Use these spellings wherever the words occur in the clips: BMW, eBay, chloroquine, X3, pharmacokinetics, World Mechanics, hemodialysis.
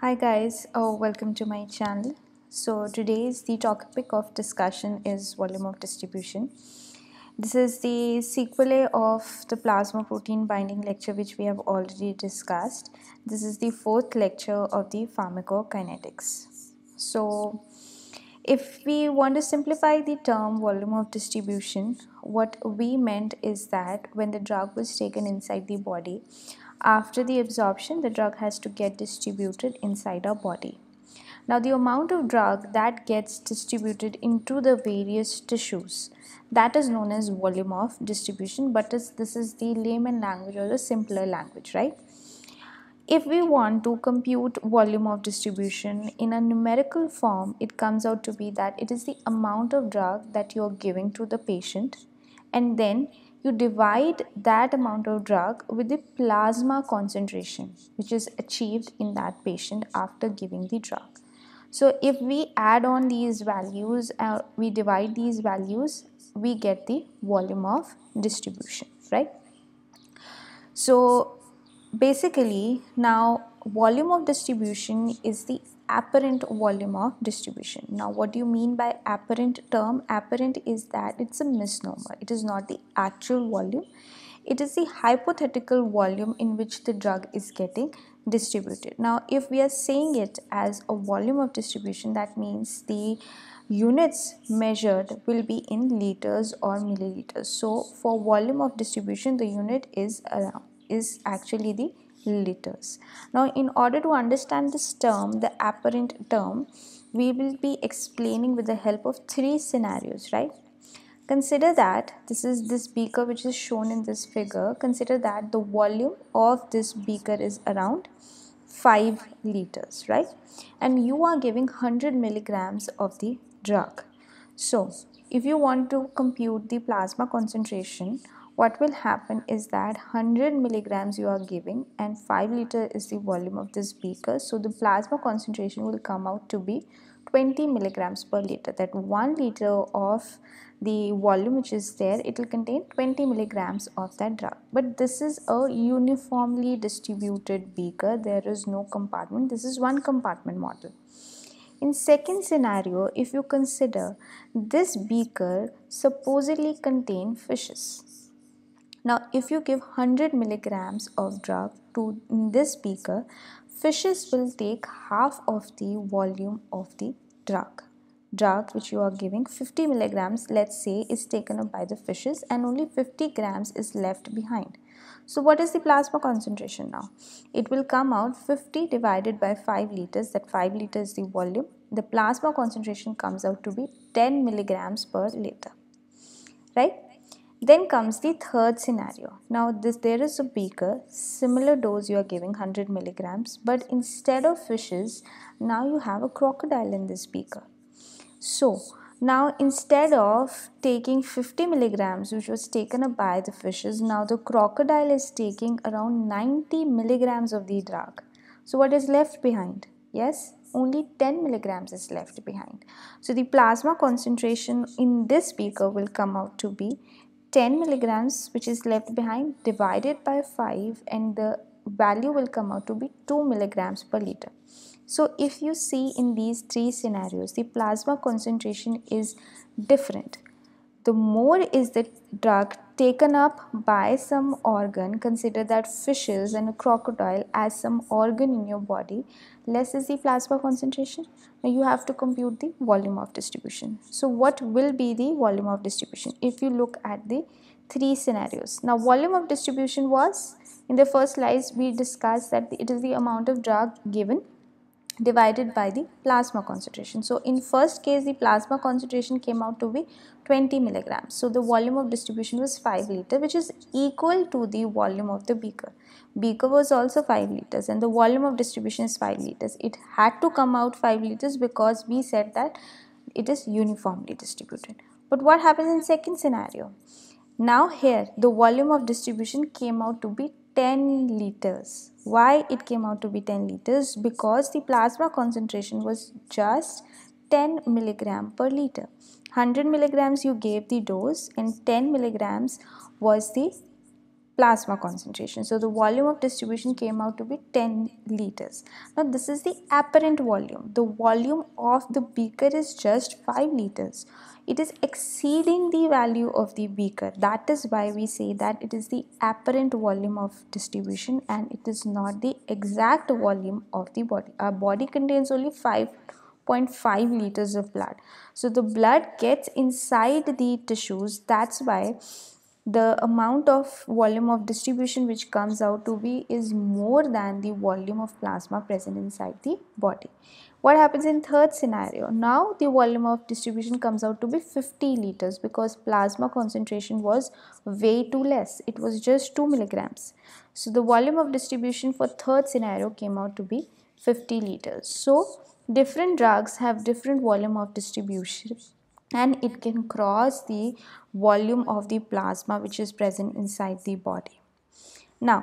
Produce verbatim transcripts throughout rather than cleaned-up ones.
Hi guys, oh, welcome to my channel. So today's the topic of discussion is volume of distribution. This is the sequelae of the plasma protein binding lecture which we have already discussed. This is the fourth lecture of the pharmacokinetics. So if we want to simplify the term volume of distribution, what we meant is that when the drug was taken inside the body, after the absorption, the drug has to get distributed inside our body. Now, the amount of drug that gets distributed into the various tissues, that is known as volume of distribution, but this is the layman language or the simpler language, right? If we want to compute volume of distribution in a numerical form, it comes out to be that it is the amount of drug that you are giving to the patient, and then you divide that amount of drug with the plasma concentration which is achieved in that patient after giving the drug. So if we add on these values, uh, we divide these values, we get the volume of distribution, right? So basically now volume of distribution is the apparent volume of distribution. Now what do you mean by apparent term? Apparent is that it's a misnomer. It is not the actual volume. It is the hypothetical volume in which the drug is getting distributed. Now if we are saying it as a volume of distribution, that means the units measured will be in liters or milliliters. So for volume of distribution, the unit is around, is actually the liters. Now in order to understand this term, the apparent term, we will be explaining with the help of three scenarios, right? Consider that this is this beaker which is shown in this figure. Consider that the volume of this beaker is around five liters, right? And you are giving one hundred milligrams of the drug. So if you want to compute the plasma concentration, what will happen is that one hundred milligrams you are giving and five liter is the volume of this beaker. So the plasma concentration will come out to be twenty milligrams per liter. That one liter of the volume which is there, it will contain twenty milligrams of that drug. But this is a uniformly distributed beaker. There is no compartment. This is one compartment model. In second scenario, if you consider this beaker supposedly contain fishes. Now, if you give one hundred milligrams of drug to in this beaker, fishes will take half of the volume of the drug. Drug which you are giving, fifty milligrams, let's say, is taken up by the fishes and only fifty grams is left behind. So what is the plasma concentration now? It will come out fifty divided by five liters, that five liters is the volume. The plasma concentration comes out to be ten milligrams per liter, right? Then comes the third scenario. Now this, there is a beaker, similar dose you are giving, one hundred milligrams, but instead of fishes, now you have a crocodile in this beaker. So now instead of taking fifty milligrams which was taken up by the fishes, now the crocodile is taking around ninety milligrams of the drug. So what is left behind? Yes, only ten milligrams is left behind. So the plasma concentration in this beaker will come out to be ten milligrams which is left behind divided by five, and the value will come out to be two milligrams per liter. So if you see in these three scenarios, the plasma concentration is different. The more is the drug taken up by some organ, consider that fishes and a crocodile as some organ in your body, less is the plasma concentration. Now you have to compute the volume of distribution. So what will be the volume of distribution if you look at the three scenarios? Now volume of distribution was, in the first slides we discussed that it is the amount of drug given divided by the plasma concentration. So in first case, the plasma concentration came out to be twenty milligrams. So the volume of distribution was five liter, which is equal to the volume of the beaker. Beaker was also five liters and the volume of distribution is five liters. It had to come out five liters because we said that it is uniformly distributed. But what happens in second scenario? Now here, the volume of distribution came out to be ten liters. Why it came out to be ten liters? Because the plasma concentration was just ten milligram per liter. one hundred milligrams you gave the dose and ten milligrams was the plasma concentration. So the volume of distribution came out to be ten liters. Now this is the apparent volume. The volume of the beaker is just five liters. It is exceeding the value of the beaker. That is why we say that it is the apparent volume of distribution and it is not the exact volume of the body. Our body contains only five point five liters of blood. So the blood gets inside the tissues. That's why the amount of volume of distribution which comes out to be is more than the volume of plasma present inside the body. What happens in third scenario? Now the volume of distribution comes out to be fifty liters because plasma concentration was way too less. It was just two milligrams. So the volume of distribution for third scenario came out to be fifty liters. So different drugs have different volume of distribution, and it can cross the volume of the plasma which is present inside the body. Now,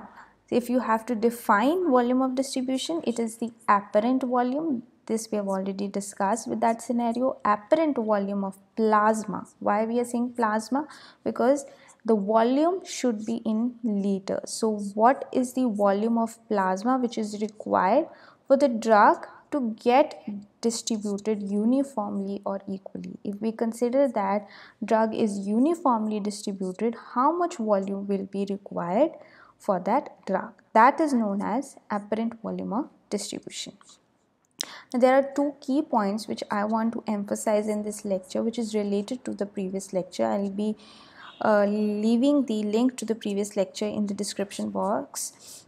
if you have to define volume of distribution, it is the apparent volume. This we have already discussed with that scenario. Apparent volume of plasma. Why we are saying plasma? Because the volume should be in liters. So what is the volume of plasma which is required for the drug to get distributed uniformly or equally? If we consider that drug is uniformly distributed, how much volume will be required for that drug? That is known as apparent volume of distribution. Now, there are two key points which I want to emphasize in this lecture, which is related to the previous lecture. I will be Uh, leaving the link to the previous lecture in the description box.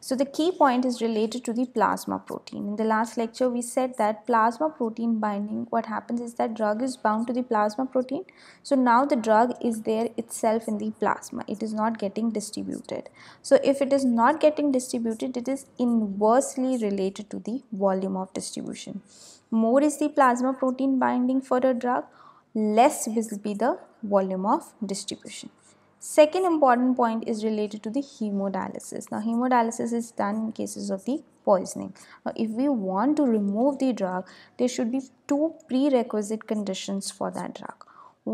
So the key point is related to the plasma protein. In the last lecture we said that plasma protein binding, what happens is that drug is bound to the plasma protein. So now the drug is there itself in the plasma. It is not getting distributed. So if it is not getting distributed, it is inversely related to the volume of distribution. More is the plasma protein binding for a drug, less will be the volume of distribution. Second important point is related to the hemodialysis. Now, hemodialysis is done in cases of the poisoning. Now, if we want to remove the drug, there should be two prerequisite conditions for that drug.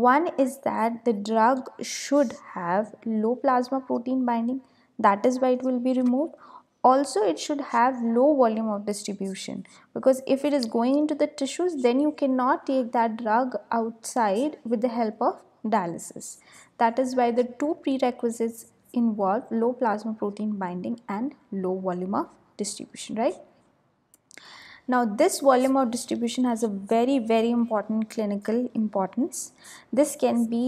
One is that the drug should have low plasma protein binding. That is why it will be removed. Also, it should have low volume of distribution, because if it is going into the tissues, then you cannot take that drug outside with the help of dialysis. That is why the two prerequisites involve low plasma protein binding and low volume of distribution, right? Now, this volume of distribution has a very, very important clinical importance. This can be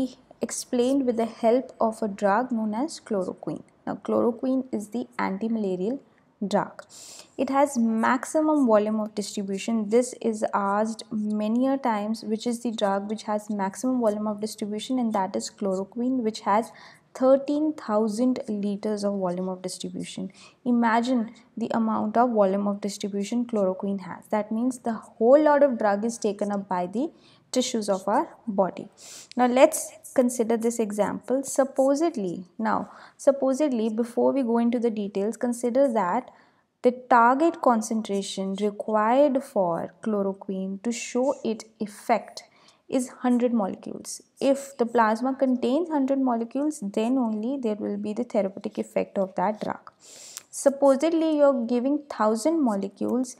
explained with the help of a drug known as chloroquine. Now, chloroquine is the anti-malarial drug. It has maximum volume of distribution. This is asked many a times, which is the drug which has maximum volume of distribution, and that is chloroquine, which has thirteen thousand liters of volume of distribution. Imagine the amount of volume of distribution chloroquine has. That means the whole lot of drug is taken up by the tissues of our body. Now, let's consider this example. Supposedly, now supposedly before we go into the details, consider that the target concentration required for chloroquine to show its effect is one hundred molecules. If the plasma contains one hundred molecules, then only there will be the therapeutic effect of that drug. Supposedly you're giving one thousand molecules,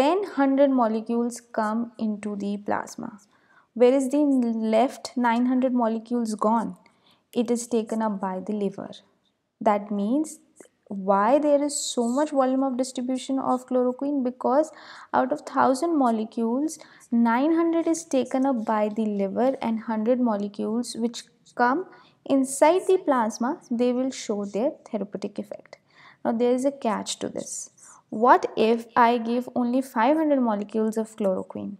then one hundred molecules come into the plasma. Where is the left nine hundred molecules gone? It is taken up by the liver. That means why there is so much volume of distribution of chloroquine? Because out of one thousand molecules, nine hundred is taken up by the liver, and one hundred molecules which come inside the plasma, they will show their therapeutic effect. Now there is a catch to this. What if I give only five hundred molecules of chloroquine?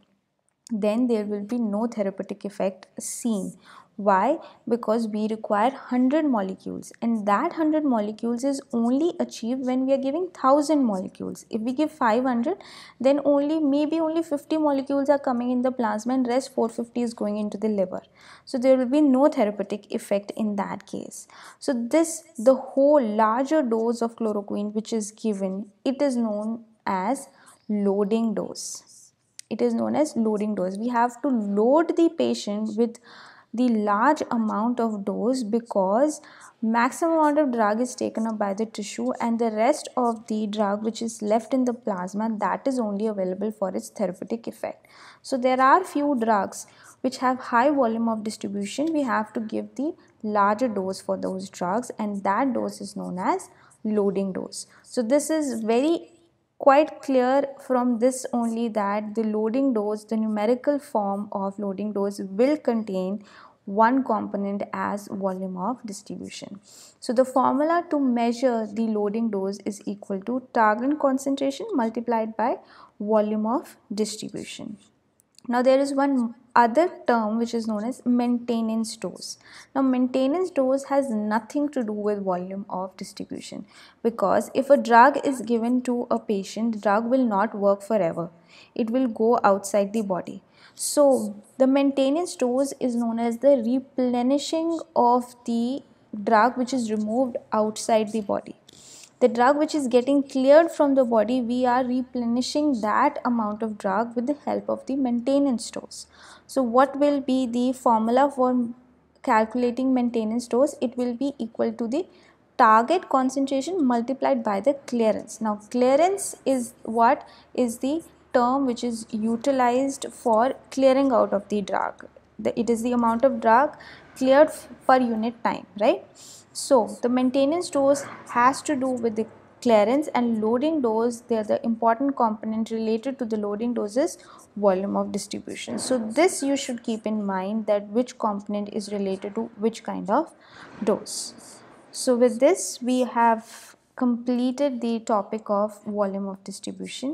Then there will be no therapeutic effect seen. Why? Because we require one hundred molecules, and that one hundred molecules is only achieved when we are giving one thousand molecules. If we give five hundred, then only maybe only fifty molecules are coming in the plasma, and rest four hundred fifty is going into the liver. So there will be no therapeutic effect in that case. So this, the whole larger dose of chloroquine which is given, it is known as loading dose. It is known as loading dose. We have to load the patient with the large amount of dose because maximum amount of drug is taken up by the tissue, and the rest of the drug which is left in the plasma, that is only available for its therapeutic effect. So there are few drugs which have high volume of distribution. We have to give the larger dose for those drugs, and that dose is known as loading dose. So this is very quite clear from this only that the loading dose, the numerical form of loading dose, will contain one component as volume of distribution. So the formula to measure the loading dose is equal to target concentration multiplied by volume of distribution. Now there is one other term which is known as maintenance dose. Now maintenance dose has nothing to do with volume of distribution, because if a drug is given to a patient, the drug will not work forever. It will go outside the body. So the maintenance dose is known as the replenishing of the drug which is removed outside the body. The drug which is getting cleared from the body, we are replenishing that amount of drug with the help of the maintenance dose. So what will be the formula for calculating maintenance dose? It will be equal to the target concentration multiplied by the clearance. Now clearance is what is the term which is utilized for clearing out of the drug. It is the amount of drug cleared per unit time, right? So the maintenance dose has to do with the clearance, and loading dose, they are the important component related to the loading dose is volume of distribution. So this you should keep in mind, that which component is related to which kind of dose. So with this we have completed the topic of volume of distribution.